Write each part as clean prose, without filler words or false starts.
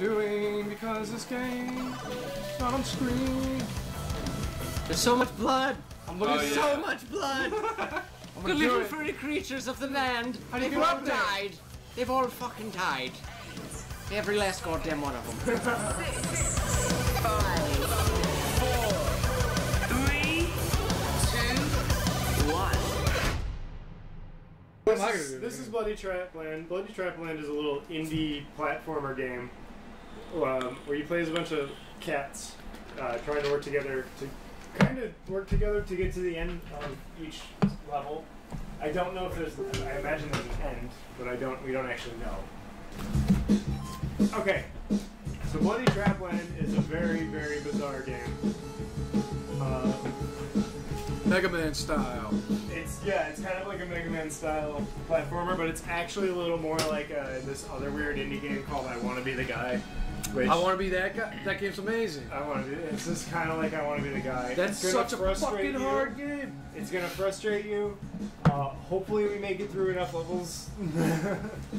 doing because this game is on screen. There's so much blood. I'm looking at so much blood. The little furry creatures of the land. They've all died. They've all fucking died. Every last goddamn one of them. 6, 5, 4, 3, 2, 1. This is Bloody Trapland. Bloody Trapland is a little indie platformer game where you play as a bunch of cats trying to work together to get to the end of each level. I don't know if there's. I imagine there's an end, but I don't. We don't actually know. Okay, so Bloody Trapland is a very, very bizarre game. Mega Man style. It's kind of like a Mega Man style platformer, but it's actually a little more like this other weird indie game called I Want to Be the Guy. Which, I want to be that guy. That game's amazing. I want to be. It's just kind of like I Want to Be the Guy. That's such a fucking hard game. It's gonna frustrate you. Hopefully, we make it through enough levels.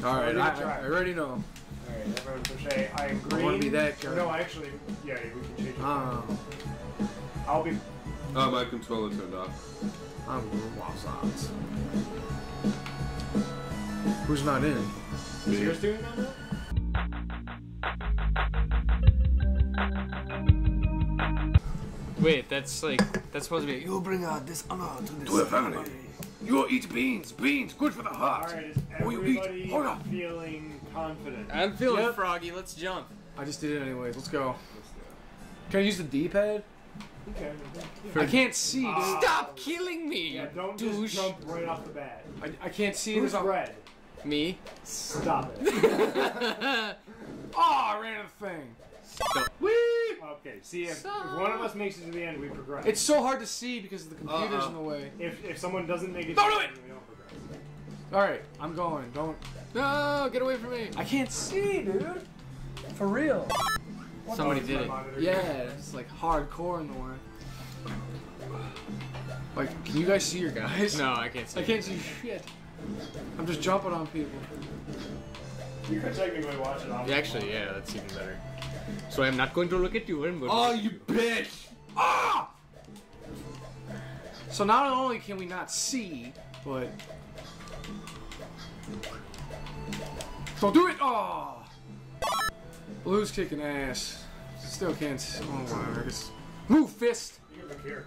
All right, I already know. All right, everyone push A. I am green. I want to be that guy. No, actually, yeah, we can change it. I'll be. Oh, my controller turned off. I'm lost. Who's not in? Is yours doing that now? Wait, that's supposed to be. You bring out this honor to this family. You eat beans. Beans, good for the heart. All right, is everybody feeling confident? I'm feeling froggy. Let's jump. I just did it anyways. Let's go. Can I use the D-pad? Okay. I can't see. Stop killing me. Yeah, don't just jump right off the bat. I can't see. Who's red? Me. Stop it. Oh, I ran out of the thing. Stop. Whee! Okay, see, if one of us makes it to the end, we progress. It's so hard to see because the computer's in the way. If someone doesn't make it to the end, we don't progress. Alright, I'm going. Don't. No, get away from me. I can't see, dude. For real. Somebody did it. Yeah, it's like hardcore in the way. Like, can you guys see your guys? No, I can't see. I can't see shit. I'm just jumping on people. You could technically watch it on Actually, yeah, that's even better. So I'm not going to look at you. I'm going to you bitch! Ah! So not only can we not see, but don't do it! Oh! Blue's kicking ass. Still can't. See. Oh my! Move fist!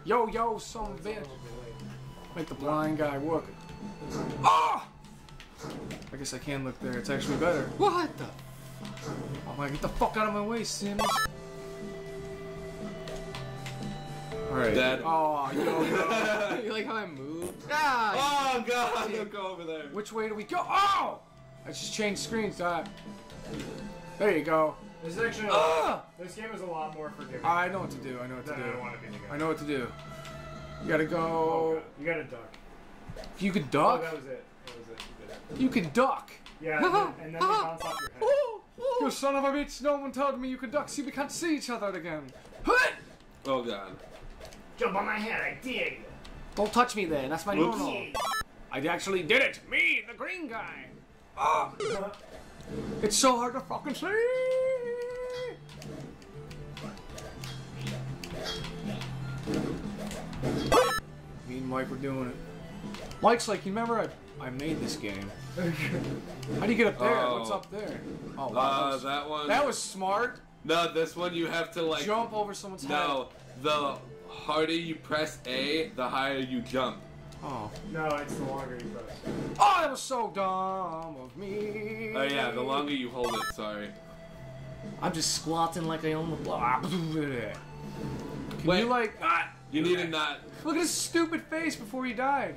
Yo yo, some bitch! Make the blind guy work. Ah! I guess I can look there. It's actually better. What the? Oh my, get the fuck out of my way, Sam. Alright. Oh, yo. You like how I moved? Ah! Oh god, don't go over there. Which way do we go? Oh! I just changed screens. There you go. This is actually this game is a lot more forgiving. I know what to do. I know what to do. I want to be the guy. I know what to do. You gotta go. Oh, you gotta duck. You could duck? Oh, that was it. That was it. You could duck. Yeah, and then they bounce off your head. You son of a bitch, no one told me you could duck. See, we can't see each other again. Oh god. Jump on my head, I did. Don't touch me there, that's my normal. I actually did it. Me, the green guy. Oh. It's so hard to fucking see. Me and Mike were doing it. Mike's like, you remember I made this game. How do you get up there? What's up there? Oh, wow, that one. That was smart. No, this one you have to like jump over someone's head. No, the harder you press A, the higher you jump. Oh. No, it's the longer you press. Oh, that was so dumb of me. Oh yeah, the longer you hold it. Sorry. I'm just squatting like I own the block. Can you like? You need to not. Look at his stupid face before he died.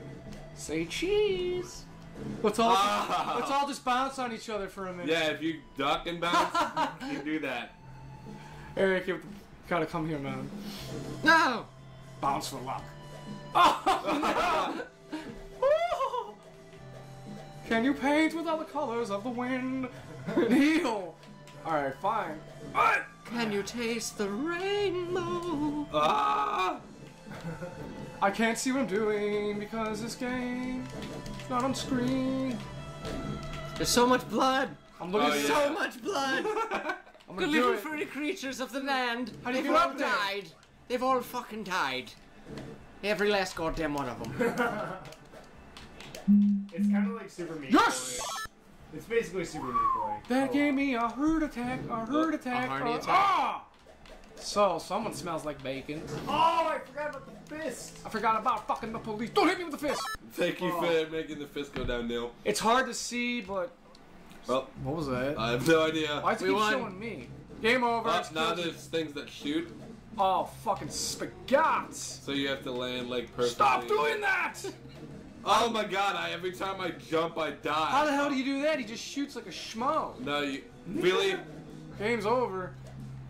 Say cheese. Let's all just bounce on each other for a minute. Yeah, if you duck and bounce, you do that. Eric, you gotta come here, man. No! Bounce for luck. Oh, no. Oh. Can you paint with all the colors of the wind? Neil! Alright, fine. But can you taste the rainbow? Ah! I can't see what I'm doing because this game is not on screen. There's so much blood. I'm looking at so much blood. Good little furry creatures of the land. How do you all died. They've all fucking died. Every last goddamn one of them. It's kind of like Super Meat Boy. It's basically Super Meat Boy. That gave me a heart attack, a heart attack. So, someone smells like bacon. Oh, I forgot about the fist. I forgot about fucking the police. Don't hit me with the fist. Thank you for making the fist go down, Neil. It's hard to see, but... Well, what was that? I have no idea. Why is it showing me? Game over. Watch, now there's things that shoot. Oh, fucking spagats! So you have to land like perfectly. Stop doing that! Oh my god, every time I jump, I die. How the hell do you do that? He just shoots like a schmo. No, you... Really? Game's over.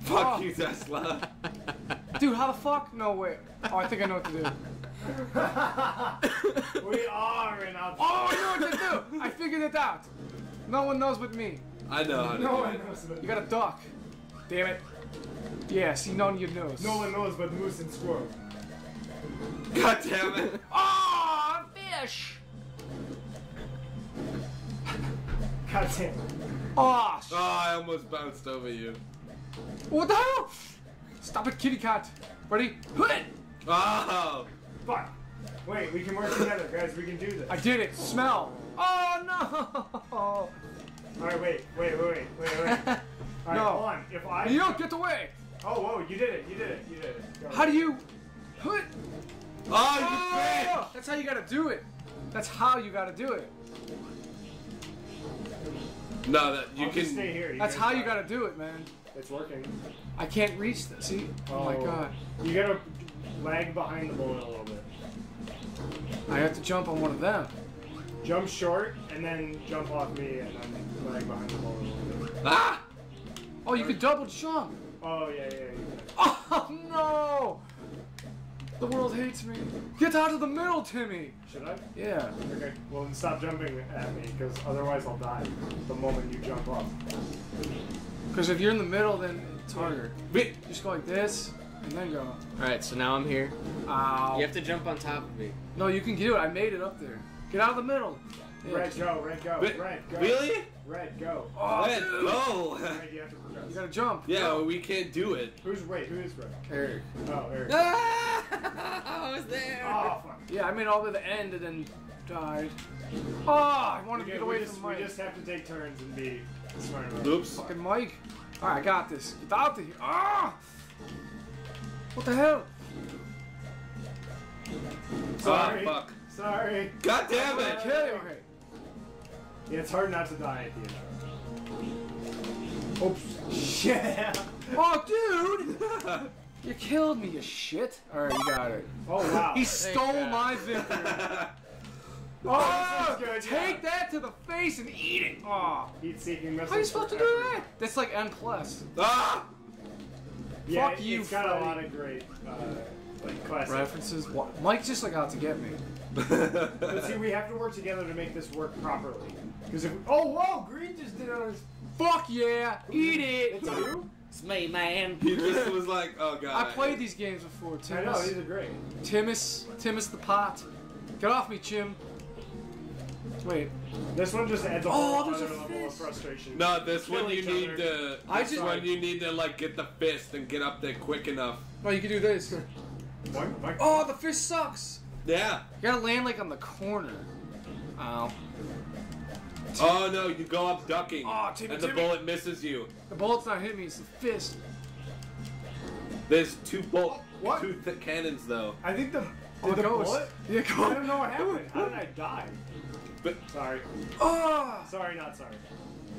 Fuck you, Tesla. Dude, how the fuck? No, wait. Oh, I think I know what to do. We are in a... Oh, I know what to do! I figured it out. No one knows but me. I know how to do it. You got a duck. Damn it. Yeah, see, none of you knows. No one knows but moose and squirrel. God damn it. Oh, fish! God damn it. Oh, shit. Oh, I almost bounced over you. What the hell? Stop it, kitty cat. Ready? Put it! Oh. Fuck. Wait, we can work together, guys. We can do this. I did it. Smell. Oh, no! Alright, wait. All right, no. Hold on. If I... Neil, get away! Oh, whoa, you did it. Go. How do you... Put... Oh, you bitch! That's how you gotta do it. No, that... You can... Stay here. That's how you gotta do it, man. It's working. I can't reach this. See? Oh my god. You gotta lag behind the bullet a little bit. I have to jump on one of them. Jump short, and then jump off me, and then lag behind the bullet a little bit. Ah! Oh, you could double jump! Oh, yeah. Oh, no! The world hates me. Get out of the middle, Timmy! Should I? Yeah. Okay, well then stop jumping at me, because otherwise I'll die the moment you jump off. Because if you're in the middle, then it's harder. Just go like this, and then go. Alright, so now I'm here. Ow. You have to jump on top of me. No, you can do it. I made it up there. Get out of the middle! Yeah. Red, go. Really? Red, go. Oh, Red, you have to progress. You gotta jump. Yeah, well, we can't do it. Who is Red? Eric. Oh, Eric. I was there. Oh, fuck. Yeah, I made all the way to the end and then died. Oh, I wanted to get away from Mike. We just have to take turns and be smart about it. Oops. Fucking Mike. Alright, I got this. Get out of here. Ah! What the hell? Sorry. Oh, fuck. Sorry. God damn it! Okay. Yeah, it's hard not to die at the end. Oops. Yeah. Oh, dude! You killed me, you shit. Alright, you got it. Oh, wow. He stole my victory. Oh, good, take that to the face and eat it. Oh. How are you supposed to do that? That's like N+. Ah! Yeah, fuck you, Freddy. Got a lot of great classic references. What? Mike just like out to get me. But see, we have to work together to make this work properly. Because if we, Green just did it on his... Fuck yeah! Eat it! It's you? It's me, man. He just was like, oh god. I played these games before, Timus. I know, these are great. Timus the pot. Get off me, Chim. Wait. This one just adds a whole other level of frustration. No, this one you need to... This one you need to, like, get the fist and get up there quick enough. Oh, you can do this. What? Oh, the fist sucks! Yeah. You gotta land like on the corner. Ow. Oh no, you go up ducking. Oh, and the bullet misses you. The bullet's not hitting me, it's the fist. There's two cannons though. I think I don't know what happened. How did I die? But sorry. Oh! Sorry, not sorry.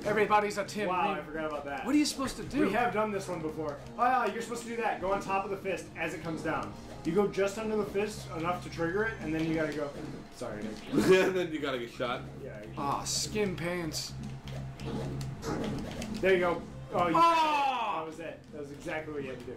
Everybody's a Tim. Wow, I forgot about that. What are you supposed to do? We have done this one before. Oh, you're supposed to do that. Go on top of the fist as it comes down. You go just under the fist enough to trigger it, and then you gotta go. Sorry. And then you gotta get shot. Yeah. Ah, skin pants. There you go. Oh, that was it. That was exactly what you had to do.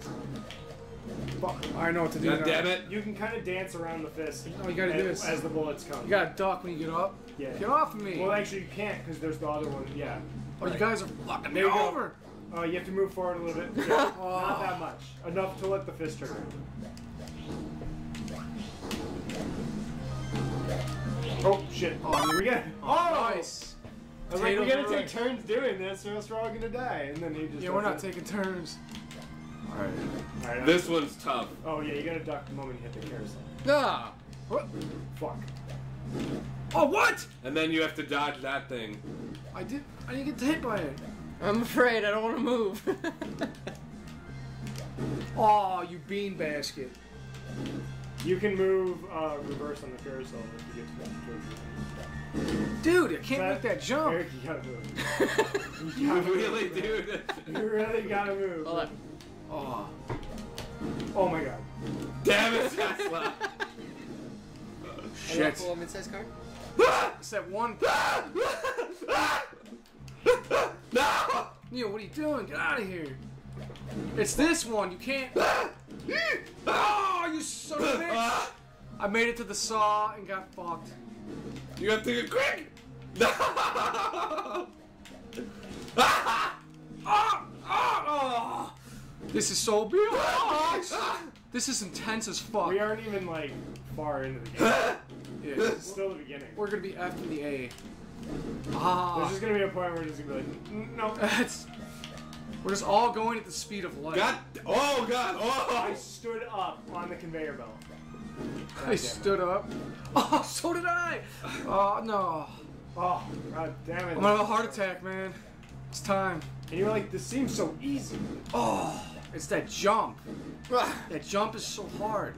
Fuck. I know what to do. God damn it. You can kind of dance around the fist. Oh, you gotta do this as the bullets come. You gotta duck when you get up. Yeah. Get off of me. Well, actually, you can't because there's the other one. Yeah. Oh, you guys are fucking me over. Oh, you have to move forward a little bit. Yeah. Not that much. Enough to let the fist trigger. Oh shit! Oh, here we go! Oh, nice! I was like, we gotta take turns doing this, or else we're all gonna die. And then he just. Yeah, we're not taking turns. All right. All right. This one's tough. Oh yeah, you gotta duck the moment you hit the carousel. Nah. What? Fuck. Oh what? And then you have to dodge that thing. I didn't get hit by it. I'm afraid. I don't want to move. Oh, you bean basket. You can move reverse on the carousel if you get to that situation. Dude, I can't make that jump. Eric, you gotta move. You gotta really, dude. You really gotta move. Hold on. Oh. Oh my god. Damn it, Tesla. Oh, shit. Pull a mid-sized car? It's that one. No! Neil, what are you doing? Get out of here. It's this one. You can't. Oh, you son of a bitch! I made it to the saw and got fucked. You have to get quick! No! Oh. This is so beautiful! This is intense as fuck. We aren't even like far into the game. Yeah, it's still the beginning. We're gonna be after the A. There's just gonna be a point where we're just gonna be like, no. We're just all going at the speed of light. God! Oh god! Oh! I stood up on the conveyor belt. I stood up. Oh, so did I! Oh no! Oh god damn it! I'm gonna have a heart attack, man. It's time. And you're like, this seems so easy. Oh! It's that jump. That jump is so hard.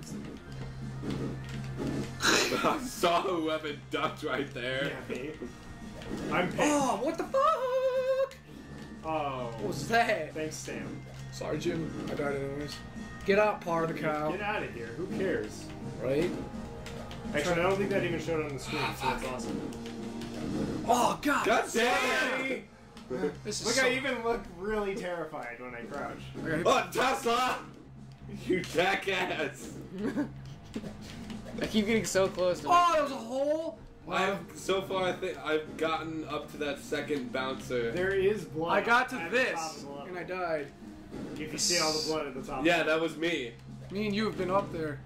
I saw whoever ducked right there. Yeah, babe. I'm pissed. Oh, what the fuck? Oh. What was that? Thanks, Sam. Sorry, Jim. I died anyways. Get out, part of the cow. Get out of here. Who cares? Right? Actually, I don't think that even showed on the screen, so that's awesome. Oh, God. God damn. This look, so... I even look really terrified when I crouch. Okay. Oh, Tesla! You jackass! I keep getting so close to it. There was a hole! Wow. So far, I think I've gotten up to that second bouncer. There is blood. I got to this, and I died. You can see all the blood at the top. Yeah, that was me. Me and you have been up there.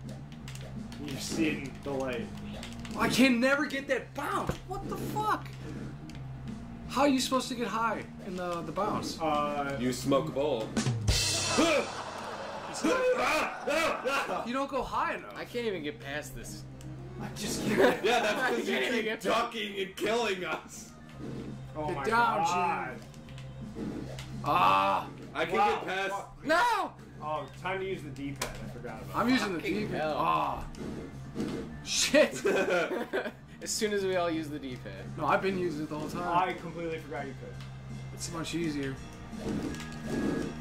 You've seen the light. I can never get that bounce. What the fuck? How are you supposed to get high in the bounce? You smoke a bowl. You don't go high enough. I can't even get past this. I just can't. Yeah, that's because you keep ducking and killing us. Oh my god. Ah. I can get past. Fuck. No! Oh, time to use the D-pad. I forgot about that. I'm using the D-pad. Ah. Shit. As soon as we all use the D-pad. No, I've been using it the whole time. I completely forgot you could. It's much easier.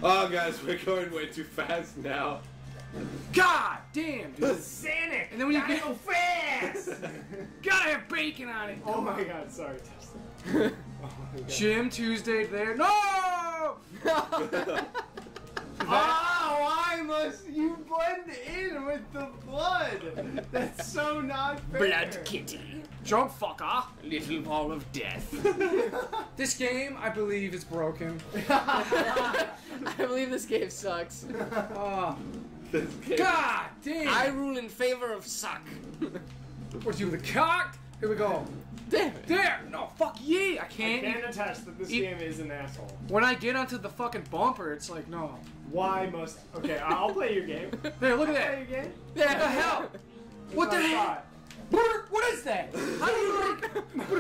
Oh, guys, we're going way too fast now. God damn, dude. Sanic! And then when you get so fast! Gotta have bacon on it! Oh my god, sorry, Tesla. Oh my god. Jim, Tuesday there. No! I must. You blend in with the blood! That's so not fair. Blood kitty. Jump fucker. Little ball of death. This game, I believe, is broken. I believe this game sucks. This game. God damn! I rule in favor of suck. What you, the cock? Here we go. Damn it. There! No, fuck yeah! I can't. I can attest that this game is an asshole. When I get onto the fucking bumper, it's like, no. Why must. Okay, I'll play your game. There, look at that. Play your game? Yeah, what the hell? What the hell? What is that? How do you like.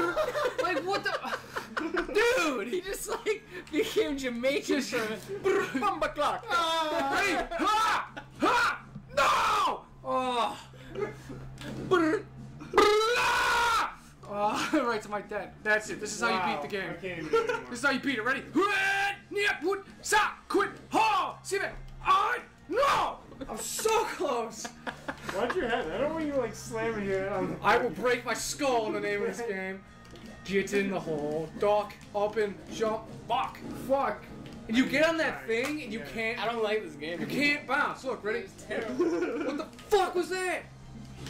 Like, what the. Dude! He just, like, became Jamaican from Bumba Clock. Hey! Ha! Ha! No! Oh. Right to my dad. That's it. This is how you beat the game. I can't even do it anymore. This is how you beat it. Ready? Quit. Ho! See that? No! I'm so close. Watch your head. I don't want you like slamming your head on the. I will break my skull in the name of this game. Get in the hole. Duck. Open. Jump. Fuck. Fuck. And you get on that thing and you can't. I don't like this game. You can't bounce. Look, ready? What the fuck was that?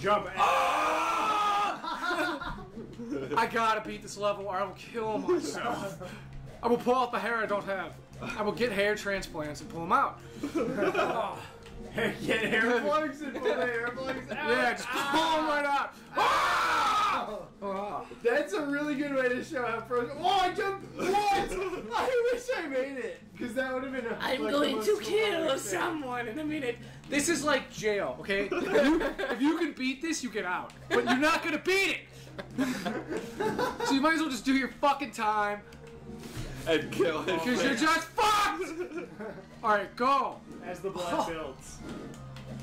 Jump. Oh! I gotta beat this level or I will kill myself. I will pull out the hair I don't have. I will get hair transplants and pull them out. Get hair plugs and pull the hair plugs out. Yeah, just pull them right out. That's a really good way to show how pro. Oh, I jumped! What? I wish I made it! Because that would have been a. I'm like, going to kill someone in a minute. This is like jail, okay? If you can beat this, you get out. But you're not gonna beat it! So you might as well just do your fucking time. And kill him. Because you're just fucked! Alright, go! As the blood builds.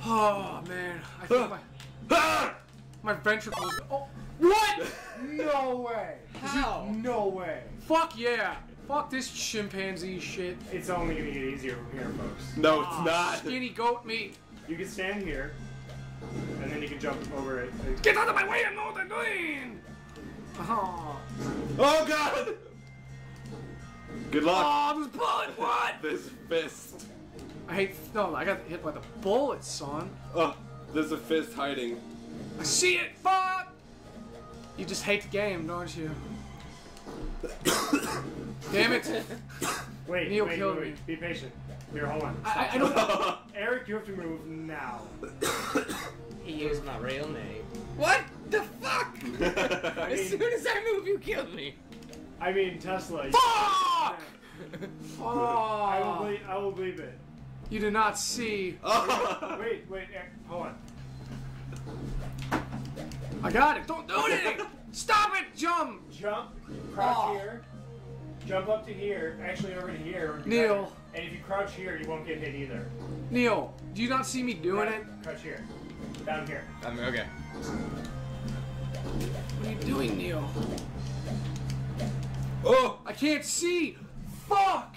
Oh, man. I feel my ventricles. Oh. What? No way. How? No way. Fuck yeah. Fuck this chimpanzee shit. It's only gonna get easier from here, folks. No, it's not. Skinny goat meat. You can stand here, and then you can jump over it. Get out of my way, I know what I'm doing! Oh. Oh, God! Good luck. Oh, this bullet, what? This fist. I hate. No, I got hit by the bullets, son. Oh, there's a fist hiding. I see it, fuck! You just hate the game, don't you? Damn it! Wait, Neil killed me. Be patient. Here, hold on. I don't know. Eric, you have to move now. He used my real name. What the fuck? As soon as I move, you kill me. I mean, Tesla. Fuck! Fuck! I will believe it. You did not see. Wait, Eric, hold on. I got it! Don't do anything! Stop it! Jump! Jump, crouch here, jump up to here, actually over to here. Neil. And if you crouch here, you won't get hit either. Neil, do you not see me doing it? Crouch here. Down here. Okay. What are you doing, Neil? Oh! I can't see! Fuck!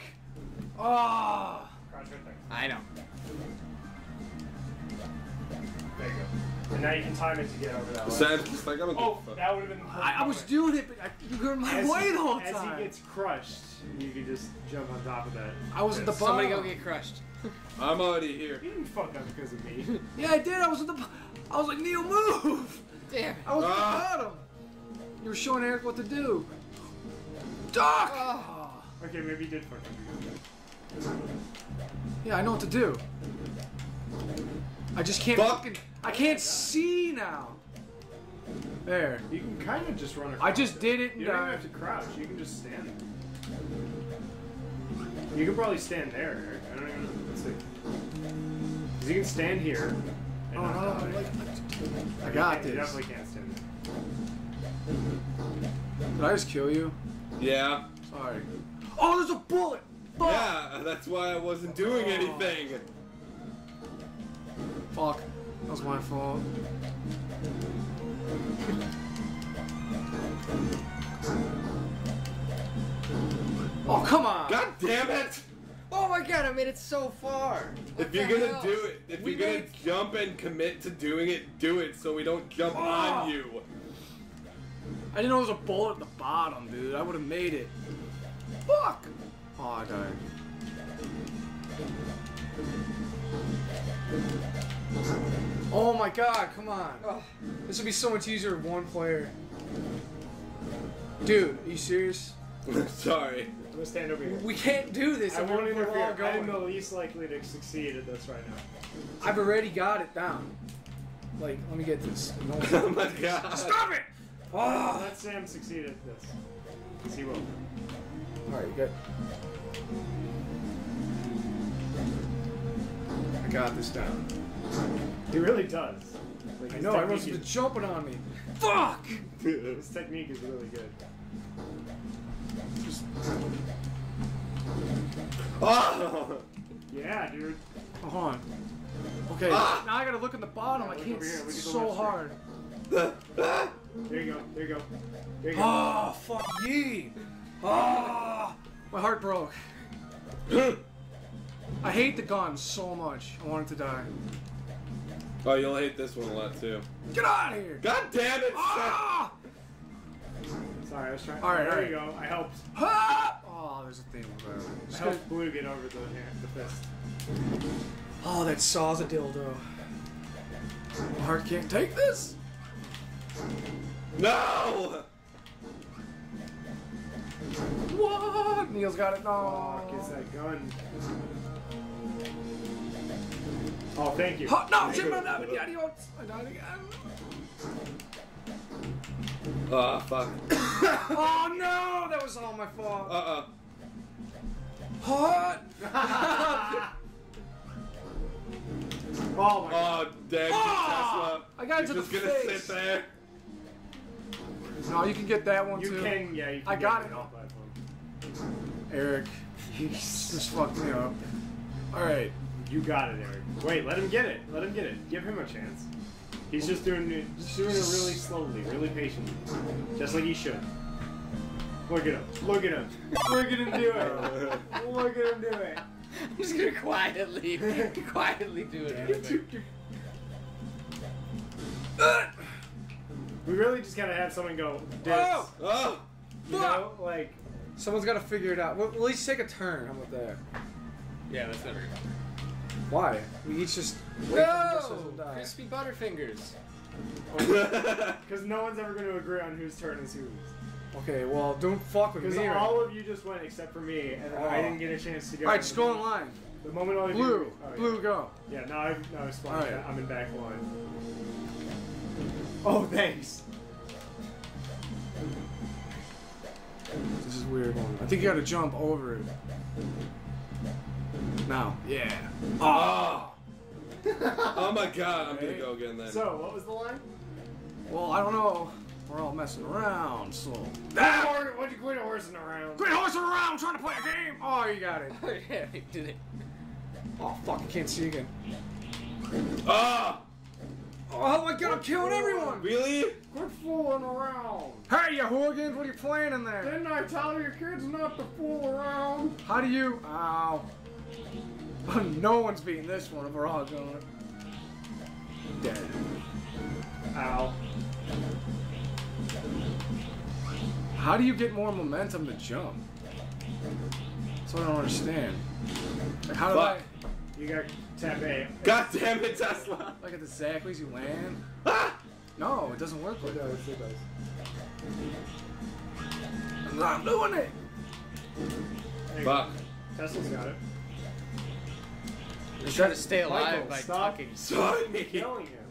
Ah! Oh. Crouch right there. I know. There you go. And now you can time it to get over that one. Just like, that would have been the perfect I was doing it, but you were in my way the whole time. As he gets crushed, you can just jump on top of that. I was at the bottom. Somebody go get crushed. I'm already here. You didn't fuck up because of me. Yeah, I did. I was at the. I was like, Neil, move! Damn it. I was at the bottom. You were showing Eric what to do. Duck! Okay, maybe you did fuck up. Yeah, I know what to do. I just can't fucking. I can't see now. There. You can kind of just run across. I just did it. You don't even have to crouch. You can just stand there. You can probably stand there. I don't even know. Let's see. Because you can stand here. And I got this. You definitely can't stand there. Did I just kill you? Yeah. Sorry. Oh, there's a bullet! Fuck! Yeah, that's why I wasn't doing anything. Fuck. That was my fault. Oh, come on! God damn it! Oh my god, I made it so far! If you're gonna do it, if you're gonna jump and commit to doing it, do it so we don't jump on you. I didn't know there was a bullet at the bottom, dude. I would've made it. Fuck! Oh, I died. Oh my god, come on. Oh, this would be so much easier with one player. Dude, are you serious? Sorry. I'm gonna stand over here. We can't do this. I won't interfere. I'm the least likely to succeed at this right now. I've already got it down. Like, let me get this. No, oh my god. Stop it! Oh. Let Sam succeed at this. Because he will. Alright, good. I got this down. He really does. Like, I know, everyone's just jumping on me. Fuck! His technique is really good. Just... Oh! Yeah, dude. Hold on. Okay, now I gotta look at the bottom. I can't see so hard. There you go, there you go. There you go. Oh, fuck ye! Oh, my heart broke. I hate the gun so much. I want it to die. Oh, you'll hate this one a lot too. Get out of here! God damn it! Ah! Sorry, I was trying. All right, there you go. I helped. Ah! Oh, there's a thing. I helped Blue get over the hand, the fist. Oh, that saw's a dildo. My heart can't take this. No! What? Neil's got it. No, gets that gun. Oh, thank you. Oh, no, shit, I died again. Oh, fuck. Oh, no! That was all my fault. Hot! Oh, my God. Oh, damn, oh! Tesla. I got it to the face. You're just gonna sit there. No, you can get that one, too. You can, yeah, you can I got it. Eric, he just fucked me up. Alright. You got it, Eric. Wait, let him get it. Let him get it. Give him a chance. He's just doing it really slowly, really patiently. Just like he should. Look at him. Look at him. Look at him do it. Look at him do it. I'm just gonna quietly do it. We really just gotta have someone go, oh! Oh! You know, like... Someone's gotta figure it out. We'll at least take a turn. How about that? Yeah, that's never gonna happen. Why? We each just... No! Crispy Butterfingers. Because no one's ever gonna agree on whose turn is whose. Okay, well, don't fuck with me. Because all of you just went except for me, and I didn't get a chance to go. Alright, just go in line. The moment all of you... Blue. Oh, blue, yeah. Go. Yeah, no, I was fine. Right. I'm in back line. Oh, thanks. This is weird. I think you gotta jump over it. Now. Yeah. Oh! Oh my God, I'm gonna go again then. So, what was the line? Well, I don't know. We're all messing around, so... Why'd you quit horsing around? Quit horsing around! I'm trying to play a game! Oh, you got it. Oh, yeah, I did it. Oh, fuck, I can't see again. Ah! Oh my God, I'm killing everyone! Really? Quit fooling around! Hey, you hooligans, what are you playing in there? Didn't I tell your kids not to fool around? How do you... Ow. No one's beating this one if we're all going. Dead. Ow. How do you get more momentum to jump? That's what I don't understand. Like, how do I... You got... Tap A. God damn it, Tesla! Like at the Zaxby's, you land. Ah! No, it doesn't work like that. It does. I'm not doing it! Fuck. Tesla's got it. You're trying to stay alive by talking. Sorry! I'm killing him.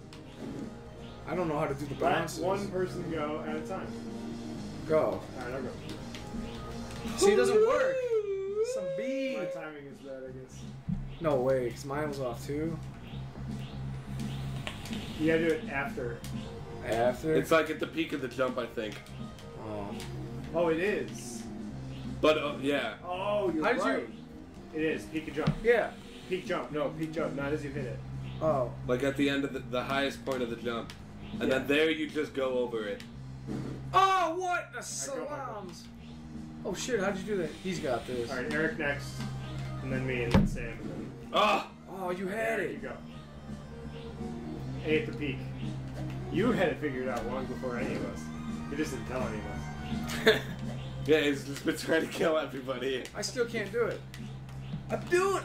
I don't know how to do the bounces. Let one person go at a time. Go. Alright, I'll go. See, it doesn't work! Some B! My timing is bad, I guess. No way, because mine was off too. You gotta do it after. After? It's like at the peak of the jump, I think. Oh. Oh, it is. But, yeah. Oh, you're right. It is, peak of jump. Yeah. Peak jump, no, peak jump, not as you hit it. Oh. Like at the end of the highest point of the jump. And then there you just go over it. Oh, what? The salams! Oh shit, how'd you do that? He's got this. Alright, Eric next. And then me, and then Sam. Oh! Oh, you had it! There you go. A at the peak. You had it figured out long before any of us. You just didn't tell any of us. Yeah, he's just been trying to kill everybody. I still can't do it. I'm doing it!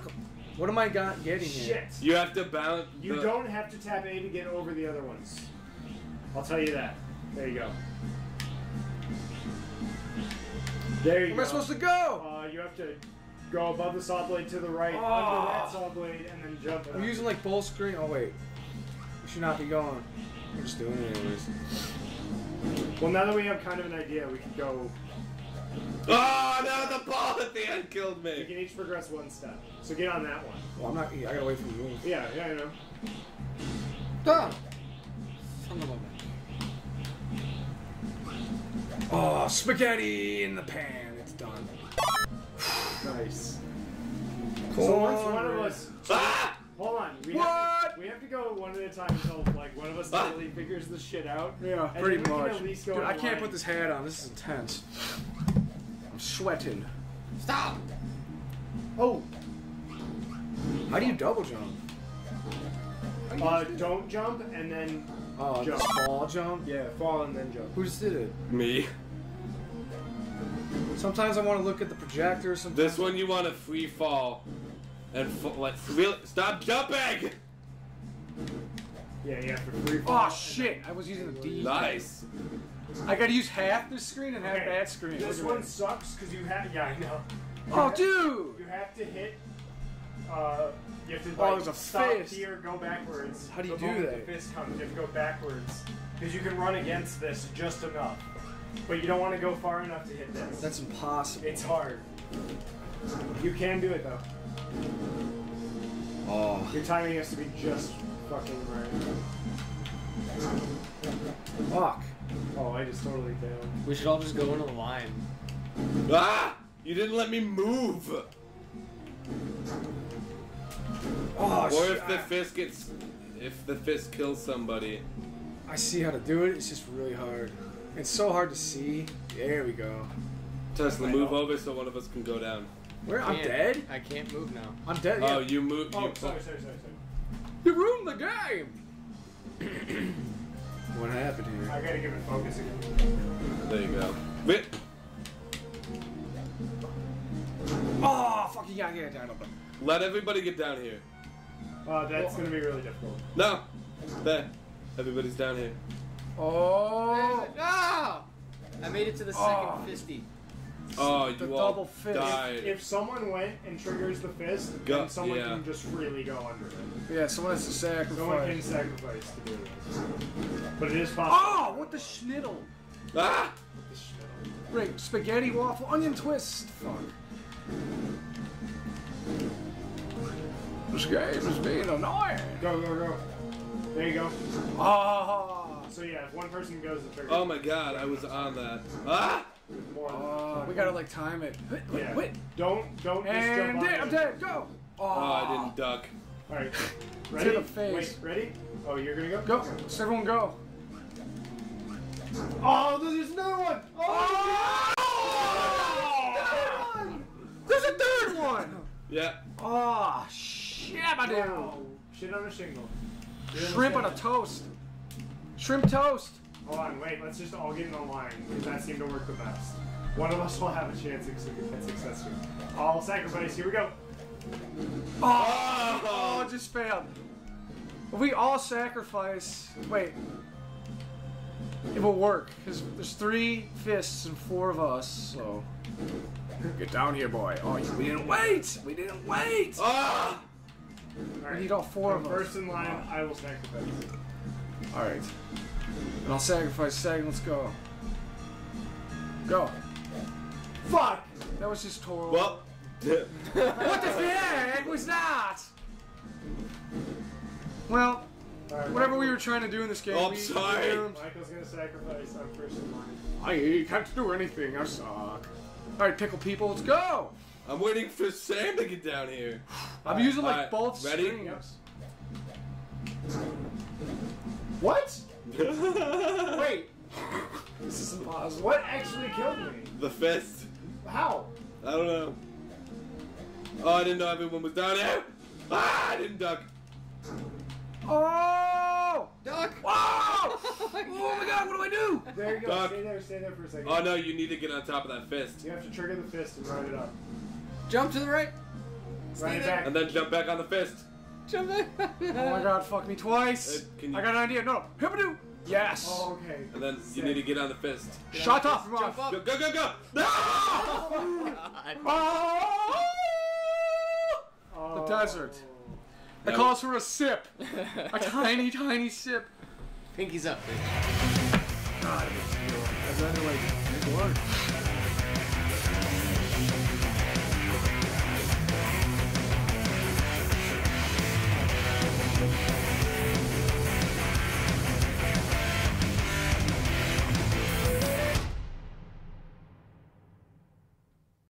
What am I getting here? Shit! You have to bounce. You don't have to tap A to get over the other ones. I'll tell you that. There you go. There you go. Where am I supposed to go? You have to... Go above the saw blade to the right, under that saw blade, and then jump it. We're using like full screen. Oh wait, we should not be going. We're just doing it anyways. Well, now that we have kind of an idea, we can go. Oh no! The ball at the end killed me. We can each progress one step. So get on that one. Well, I'm not. I gotta wait for you. Yeah, yeah, I know. Done. Oh, spaghetti in the pan. It's done. Nice. Cool. So once one of us... Ah! Hold on. We have to go one at a time until like one of us really figures this shit out. Yeah, and pretty much. Dude, I can't put this hat on. This is intense. I'm sweating. Stop! Oh! How do you double jump? Do don't jump and then jump. Fall jump? Yeah, fall and then jump. Who just did it? Me. Sometimes I want to look at the projector. Sometimes this one you want to free fall, and stop jumping. Yeah, you have to free fall. Oh shit! I was using the D. Nice. I gotta use half this screen and half that screen. This one sucks because you have. Yeah, I know. Oh, dude! You have to hit. You have to like stop here, go backwards. How do you do that? The fist comes. You have to go backwards because you can run against this just enough. But you don't want to go far enough to hit this. That's impossible. It's hard. You can do it though. Oh. Your timing has to be just fucking right. Fuck. Oh, I just totally failed. We should all just go into the line. Ah! You didn't let me move! Oh, or shit. If the fist gets... If the fist kills somebody. I see how to do it, it's just really hard. It's so hard to see. There we go. Tesla, move over so one of us can go down. Where? I'm dead? I can't move now. I'm dead, yeah. Oh, you moved. Oh, sorry. You ruined the game! What happened here? I gotta give it focus again. There you go. Whip! Oh, fuck, you gotta get down. Let everybody get down here. That's gonna be really difficult. No! There. Everybody's down here. Oh! No! I made it to the second fisty. Oh, you double fist. Died. If someone went and triggers the fist, then someone can just freely go under it. Yeah, someone has to sacrifice. Someone can sacrifice to do this. But it is possible. Oh, what the schnitzel! Ah! What the schnitzel? Great, spaghetti, waffle, onion twist! Fuck. This game is being annoying! Go, go, go. There you go. Oh! So yeah, if one person goes, the trigger. Oh my god, I was on that. Ah! Oh, we gotta like time it. Yeah. Wait. Don't and just jump on. I'm dead. Go. Oh, I didn't duck. All right. Ready? To the face. Wait, ready? Oh, you're gonna go. Go. Let's everyone go. Oh, there's another one. Oh! There's a third one. Yeah. Oh shit, my dude. Oh, shit on a shingle. Shrimp on a toast. Shrimp toast. Hold on, wait, let's just all get in a line, because that seemed to work the best. One of us will have a chance at success. All sacrifice, here we go. Oh, just failed. If we all sacrifice, wait, it will work, because there's 3 fists and 4 of us, so. Get down here, boy. Oh, we didn't wait! We didn't wait! Oh. All right. We need all 4 of us. First in line, I will sacrifice. All right. And I'll sacrifice second. Let's go. Go. Fuck! That was just horrible. Well, what the heck was that? Well, right, whatever we were trying to do in this game. I'm sorry. Michael's gonna sacrifice on first in line. I can't do anything. I suck. All right, pickle people, let's go. I'm waiting for Sam to get down here. I'm using like both strings. What? Wait, this is impossible. What actually killed me? The fist. How? I don't know. Oh, I didn't know everyone was down there. Ah, I didn't duck. Oh, duck. Whoa! Oh my god, what do I do? There you go. Duck. Stay there for a second. Oh no, you need to get on top of that fist. You have to trigger the fist and ride it up. Jump to the right. Ride it back. And then jump back on the fist. Oh my god, fuck me twice! I got an idea, no! Hip-a-doo! Yes! Oh, okay. And then you need to get on the fist. Shut up, Ross! Go, go, go, go! No! Oh, oh. The desert. That calls for a sip. A tiny, tiny sip. Pinky's up, bitch. God, it's good. That's another way to work.